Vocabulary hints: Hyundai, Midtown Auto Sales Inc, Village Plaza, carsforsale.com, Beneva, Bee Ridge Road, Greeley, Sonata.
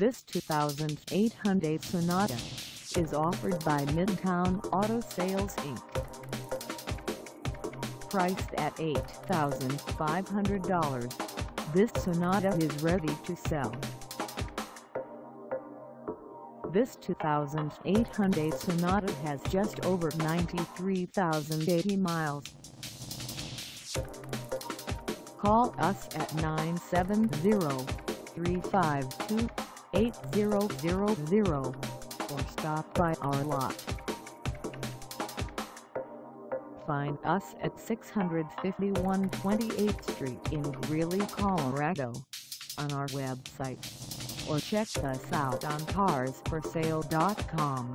This 2008 Hyundai Sonata is offered by Midtown Auto Sales Inc. Priced at $8,500, this Sonata is ready to sell. This 2008 Hyundai Sonata has just over 93,080 miles. Call us at 970-352-8000 or stop by our lot. Find us at 651 28th Street in Greeley, Colorado, on our website, or check us out on carsforsale.com.